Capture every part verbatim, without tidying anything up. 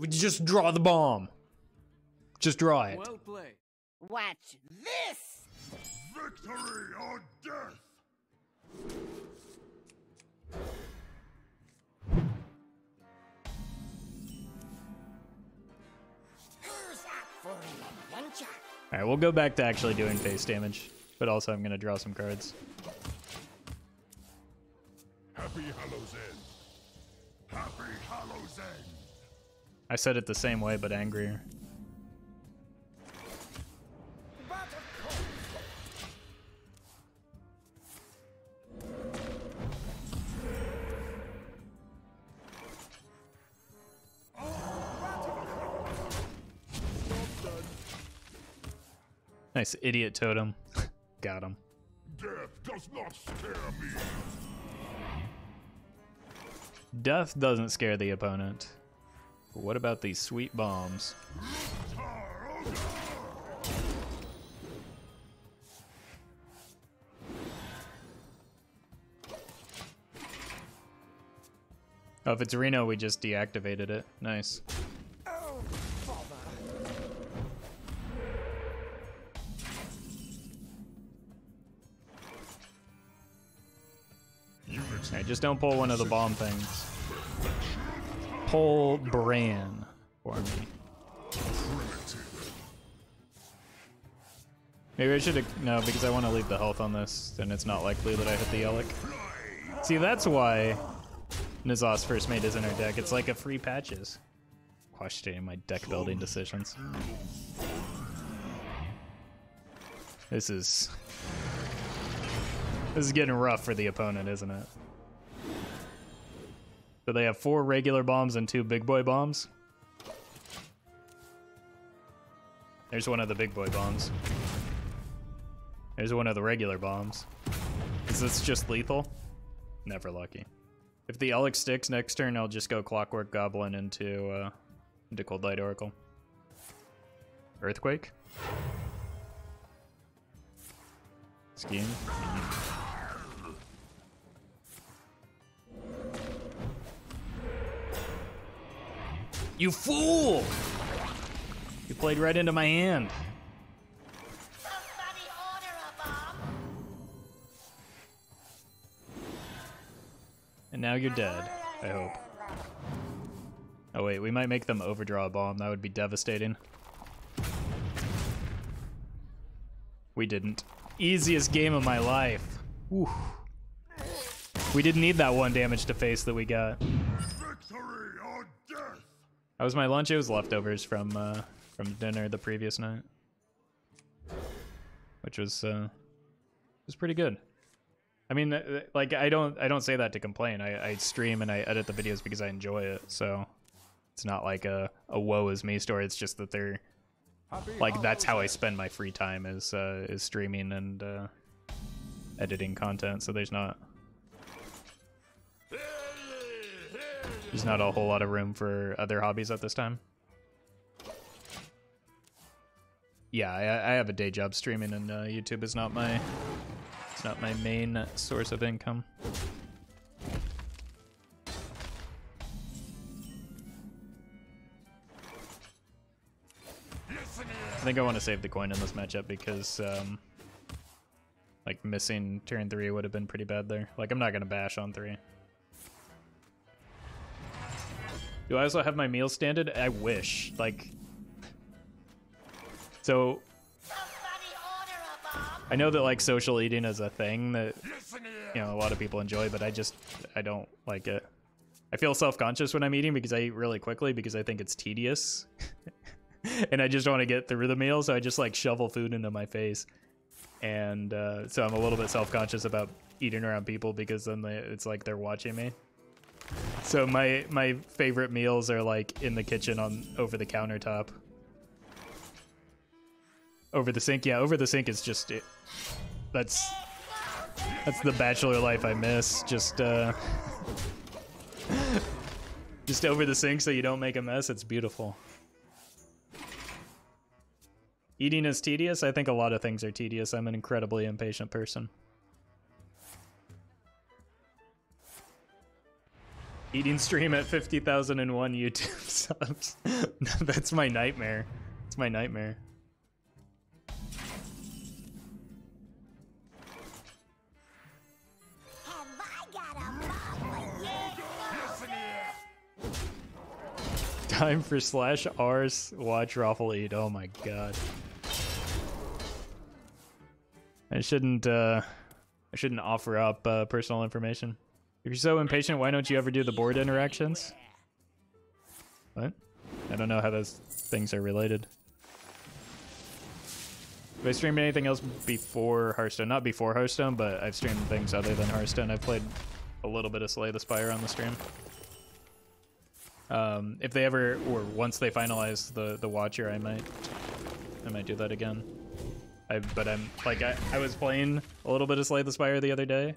Would you just draw the bomb? Just draw it. Well played. Watch this! Victory or death! Alright, we'll go back to actually doing face damage, but also I'm going to draw some cards. Happy Hallows End. Happy Hallows End. I said it the same way, but angrier. Nice idiot totem. Got him. Death does not scare me. Death doesn't scare the opponent. But what about these sweet bombs? Oh, if it's Reno, we just deactivated it. Nice. Alright, just don't pull one of the bomb things. Pull Bran for me. Maybe I should have... No, because I want to leave the health on this, and it's not likely that I hit the Elekk. See, that's why N'Zoth's First Mate is in her deck. It's like a free patches. Questioning my deck building decisions. This is... This is getting rough for the opponent, isn't it? So they have four regular bombs and two big boy bombs. There's one of the big boy bombs. There's one of the regular bombs. Is this just lethal? Never lucky. If the Elekk sticks next turn, I'll just go Clockwork Goblin into, uh, into Coldlight Oracle. Earthquake? Scheme? Mm-hmm. You fool! You played right into my hand. Somebody order a bomb. And now you're dead, I hope. Oh wait, we might make them overdraw a bomb. That would be devastating. We didn't. Easiest game of my life. Whew. We didn't need that one damage to face that we got. Victory or death! That was my lunch. It was leftovers from uh, from dinner the previous night, which was uh, was pretty good. I mean, like I don't I don't say that to complain. I, I stream and I edit the videos because I enjoy it. So it's not like a, a woe is me story. It's just that they're like that's how I spend my free time is uh, is streaming and uh, editing content. So there's not. There's not a whole lot of room for other hobbies at this time. Yeah, I, I have a day job streaming, and uh, YouTube is not my it's not my main source of income. I think I want to save the coin in this matchup because, um, like, missing turn three would have been pretty bad there. Like, I'm not gonna bash on three. Do I also have my meal standard? I wish. Like, so I know that like social eating is a thing that you know a lot of people enjoy, but I just I don't like it. I feel self-conscious when I'm eating because I eat really quickly because I think it's tedious, and I just want to get through the meal, so I just like shovel food into my face, and uh, so I'm a little bit self-conscious about eating around people because then they, it's like they're watching me. So my my favorite meals are like in the kitchen on over the countertop. Over the sink, yeah, over the sink is just it. That's that's the bachelor life I miss. Just uh just over the sink so you don't make a mess. It's beautiful. Eating is tedious. I think a lot of things are tedious. I'm an incredibly impatient person. Eating stream at fifty thousand and one YouTube subs. That's my nightmare. It's my nightmare. Time for slash R's watch Roffle eat. Oh my god. I shouldn't uh I shouldn't offer up uh, personal information. If you're so impatient, why don't you ever do the board interactions? What? I don't know how those things are related. Have I streamed anything else before Hearthstone? Not before Hearthstone, but I've streamed things other than Hearthstone. I've played a little bit of Slay the Spire on the stream. Um, if they ever, or once they finalize the, the Watcher, I might, I might do that again. I, but I'm, like, I, I was playing a little bit of Slay the Spire the other day,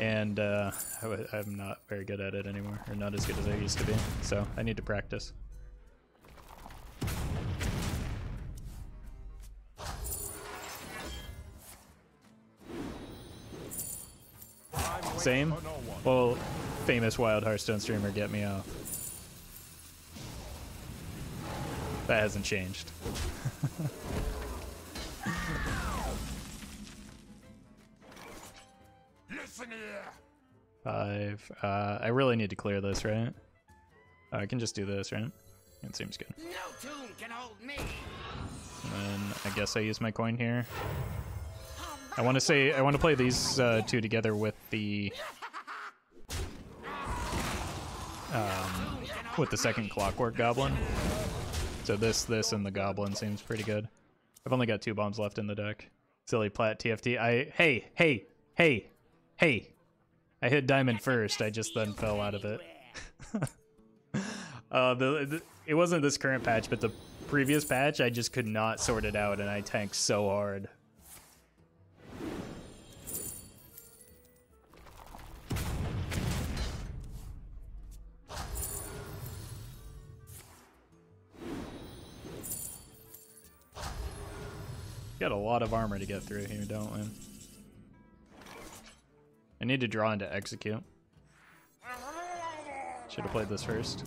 and uh, I w I'm not very good at it anymore, or not as good as I used to be, so I need to practice. Same? Well, famous wild Hearthstone streamer, get me off. That hasn't changed. Listen here. Five. Uh, I really need to clear this, right? Oh, I can just do this, right? It seems good. No tomb can hold me. And I guess I use my coin here. I want to say I want to play these uh, two together with the um, with the second Clockwork Goblin. So this, this, and the Goblin seems pretty good. I've only got two bombs left in the deck. Silly plat T F T. I hey hey hey hey. I hit diamond first. I just then fell out of it. uh, the, the it wasn't this current patch, but the previous patch I just could not sort it out, and I tanked so hard. Got a lot of armor to get through here, don't we? I need to draw into execute. Should have played this first.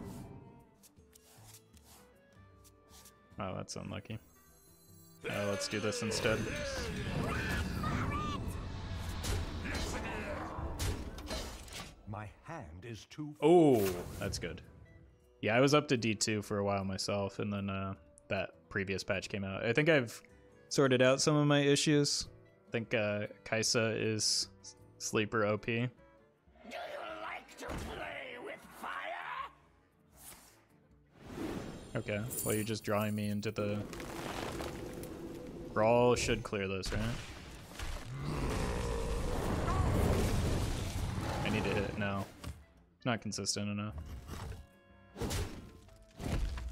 Oh, that's unlucky. Uh, let's do this instead. My hand is too. Oh, that's good. Yeah, I was up to D two for a while myself, and then uh, that previous patch came out. I think I've sorted out some of my issues. I think uh, Kaisa is sleeper O P. Do you like to play with fire? Okay, well you're just drawing me into the... Brawl should clear this, right? I need to hit now. It's not consistent enough.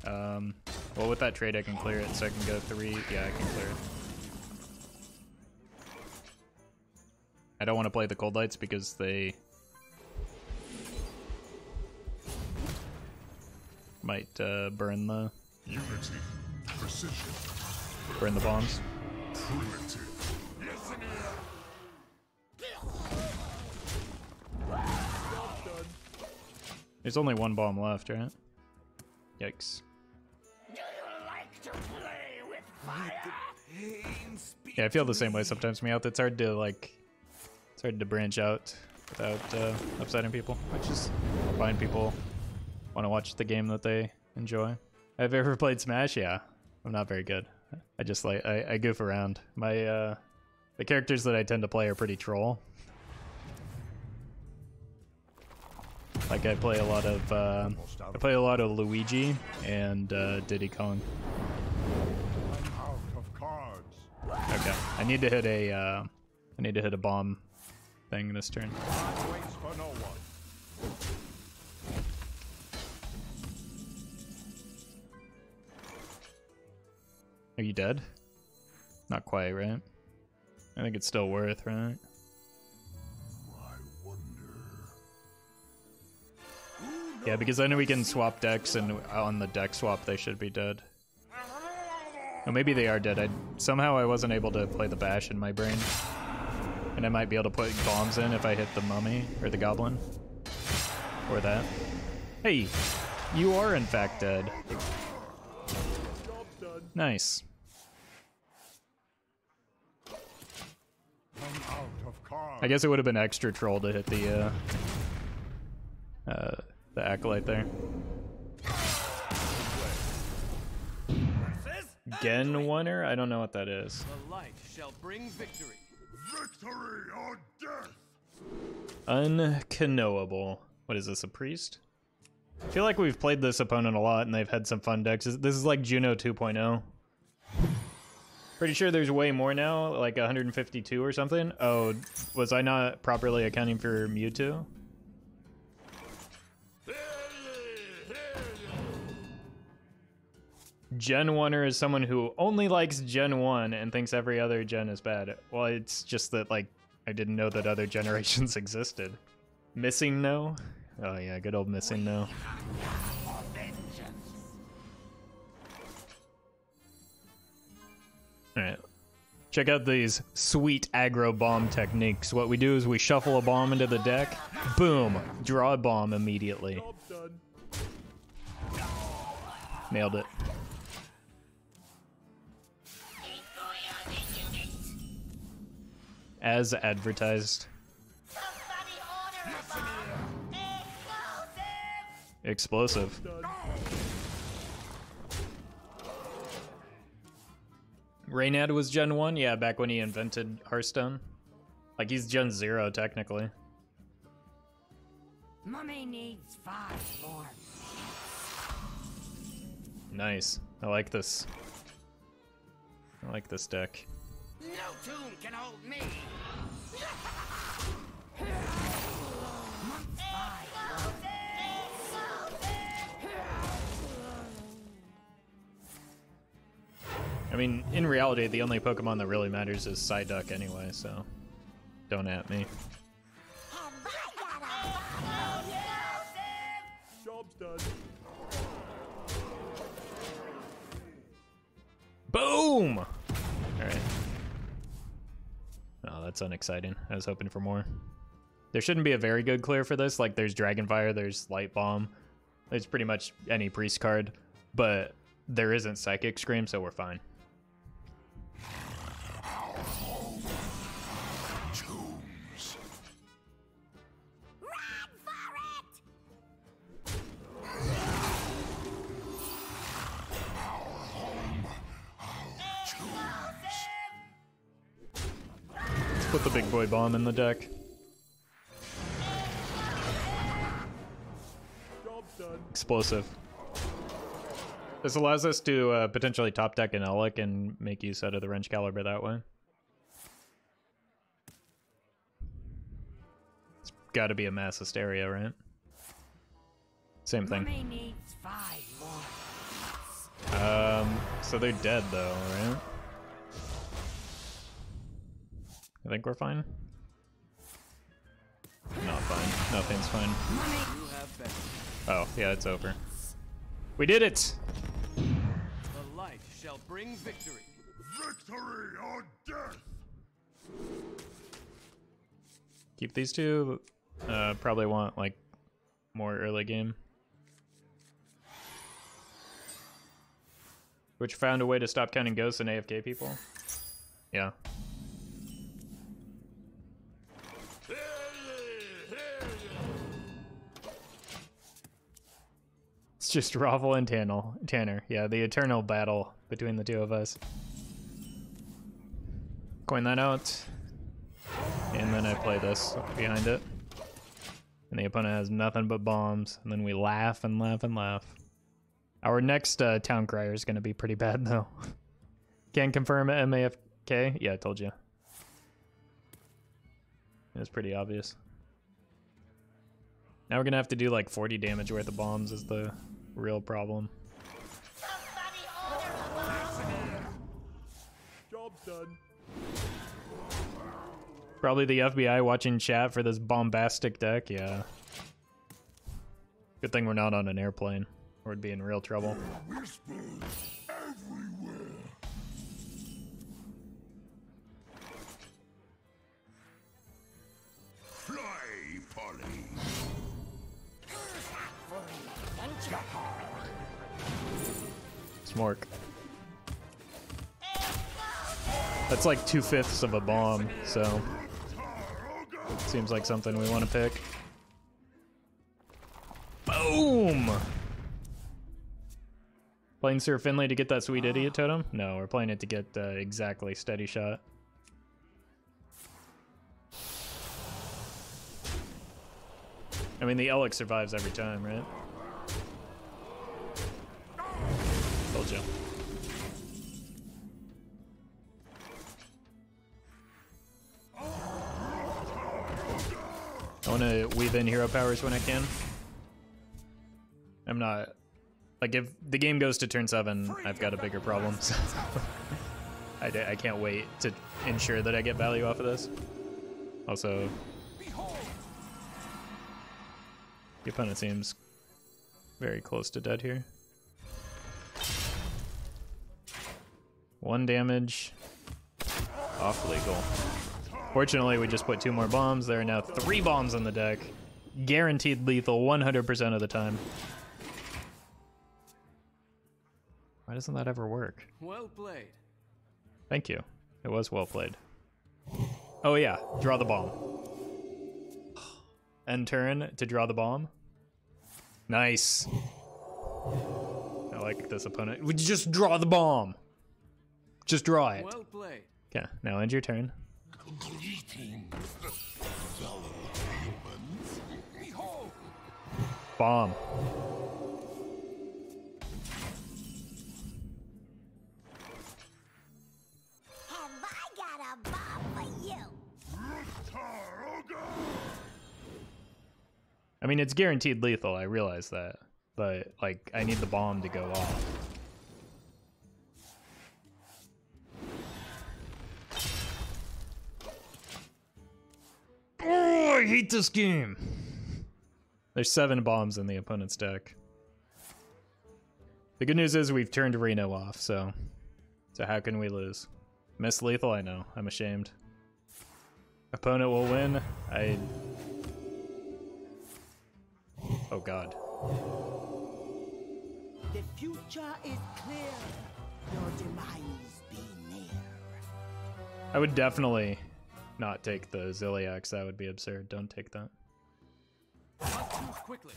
Um, well with that trade I can clear it, so I can go three. Yeah, I can clear it. I don't want to play the cold lights because they might uh, burn the Unity, precision. Burn the bombs. Primitive. Listen here. There's only one bomb left, right? Yikes. Do you like to play with fire? Yeah, I feel the same way sometimes, Meowth. It's hard to like. It's hard to branch out without uh, upsetting people. I just find people want to watch the game that they enjoy. Have you ever played Smash? Yeah, I'm not very good. I just like I, I goof around. My uh, the characters that I tend to play are pretty troll. Like I play a lot of uh, I play a lot of Luigi and uh, Diddy Kong. Okay, I need to hit a uh, I need to hit a bomb thing this turn. Are you dead? Not quite, right? I think it's still worth, right? I wonder. Yeah, because then we can swap decks, and on the deck swap they should be dead. Oh, maybe they are dead. I somehow I wasn't able to play the bash in my brain. And I might be able to put bombs in if I hit the mummy or the goblin. Or that. Hey, you are in fact dead. Nice. I guess it would have been extra troll to hit the uh, uh, the acolyte there. Gen winner? I don't know what that is. The light shall bring victory. Victory or death. Unknowable. What is this, a priest? I feel like we've played this opponent a lot and they've had some fun decks. This is like Juno two point oh. Pretty sure there's way more now, like one hundred fifty-two or something. Oh, was I not properly accounting for Mewtwo? Gen one-er is someone who only likes Gen one and thinks every other gen is bad. Well, it's just that, like, I didn't know that other generations existed. Missing No? Oh yeah, good old Missing No. Alright. Check out these sweet aggro bomb techniques. What we do is we shuffle a bomb into the deck, boom, draw a bomb immediately. Nailed it. As advertised. Explosive. Raynad was Gen one? Yeah, back when he invented Hearthstone. Like, he's Gen zero, technically. Mummy needs five forms. Nice. I like this. I like this deck. No tomb can hold me. I mean, in reality, the only Pokemon that really matters is Psyduck anyway, so don't at me. Job's done. Boom! All right. Oh, that's unexciting. I was hoping for more. There shouldn't be a very good clear for this. Like, there's Dragonfire, there's Light Bomb. There's pretty much any priest card, but there isn't Psychic Scream, so we're fine. Put the big boy bomb in the deck. Explosive. This allows us to uh, potentially top deck an Elekk and make use out of the Wrenchcalibur that way. It's got to be a Mass Hysteria, right? Same thing. Um, so they're dead though, right? I think we're fine. Not fine. Nothing's fine. Oh, yeah, it's over. We did it! The light shall bring victory. Victory or death! Keep these two. Uh, probably want, like, more early game. Which found a way to stop counting ghosts and A F K people. Yeah. Just Roffle and Tannel, Tanner. Yeah, the eternal battle between the two of us. Coin that out. And then I play this behind it. And the opponent has nothing but bombs. And then we laugh and laugh and laugh. Our next uh, Town Crier is going to be pretty bad, though. Can confirm M A F K? Yeah, I told you. It was pretty obvious. Now we're going to have to do like forty damage worth of bombs is the real problem. Job's done. Probably the F B I watching chat for this bombastic deck, yeah. Good thing we're not on an airplane, or we'd be in real trouble. Fly, Polly. Smork. That's like two-fifths of a bomb, so it seems like something we want to pick. Boom! Playing Sir Finley to get that sweet idiot totem? No, we're playing it to get uh, exactly Steady Shot. I mean, the Elekk survives every time, right? Told you. I want to weave in hero powers when I can. I'm not... Like, if the game goes to turn seven, I've got a bigger problem, so... I, d I can't wait to ensure that I get value off of this. Also... The opponent seems very close to dead here. One damage. Off legal. Fortunately, we just put two more bombs. There are now three bombs on the deck. Guaranteed lethal one hundred percent of the time. Why doesn't that ever work? Well played. Thank you. It was well played. Oh yeah, draw the bomb. End turn to draw the bomb. Nice. I like this opponent. Would you just draw the bomb? Just draw it. Well played. Okay, now end your turn. Bomb. Have I got a bomb for you? I mean, it's guaranteed lethal, I realize that, but, like, I need the bomb to go off. Oh, I hate this game! There's seven bombs in the opponent's deck. The good news is we've turned Reno off, so... So how can we lose? Miss lethal? I know. I'm ashamed. Opponent will win. I... Oh God. The future is clear. Your demise be near. I would definitely not take the Zilliax. That would be absurd. Don't take that. Move quickly.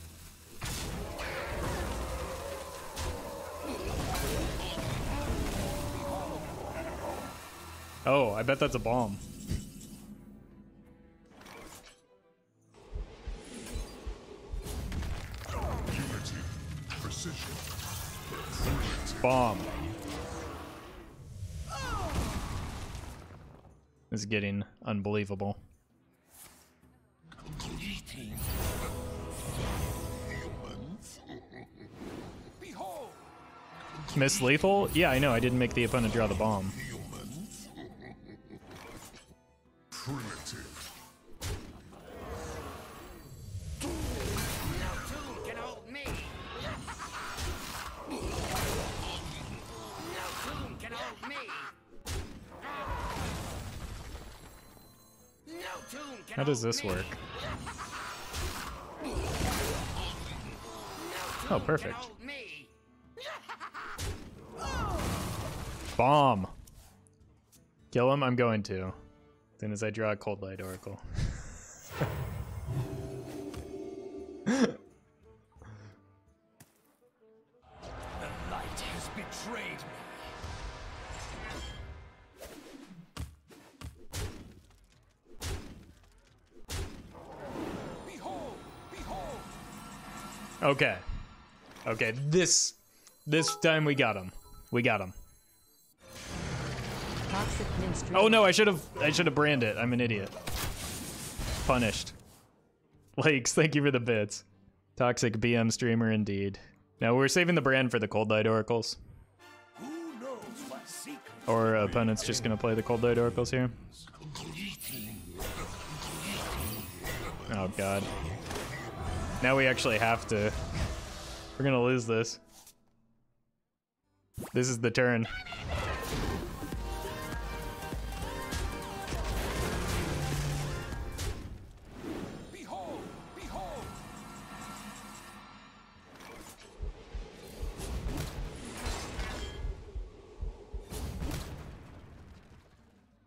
Oh, I bet that's a bomb. Bomb. This is getting unbelievable. Miss lethal? Yeah, I know. I didn't make the opponent draw the bomb. How does this work? Oh, perfect. Bomb. Kill him? I'm going to. As soon as I draw a Coldlight Oracle. Okay, okay, this, this time we got him. We got him. Oh no, I should have, I should have branded it. I'm an idiot. Punished. Lakes, thank you for the bits. Toxic B M streamer indeed. Now we're saving the brand for the Coldlight Oracles. Or opponent's just gonna play the Coldlight Oracles here. Oh God. Now we actually have to. We're gonna lose this. This is the turn. Behold, behold.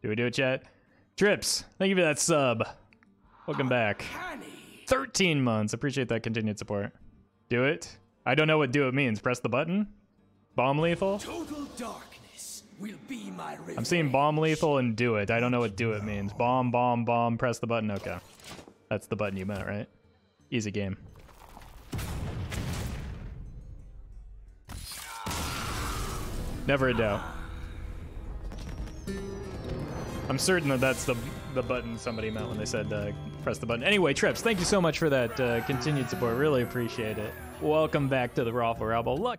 Do we do it yet? Trips, thank you for that sub. Welcome back. thirteen months. Appreciate that continued support. Do it. I don't know what do it means. Press the button. Bomb lethal. Total darkness will be my revenge. I'm seeing bomb lethal and do it. I don't know what do it means. Bomb, bomb, bomb. Press the button. Okay. That's the button you meant, right? Easy game. Never a doubt. I'm certain that that's the the button somebody meant when they said uh, press the button. Anyway, Trips, thank you so much for that uh, continued support. Really appreciate it. Welcome back to the Roffle Rabble. Luck.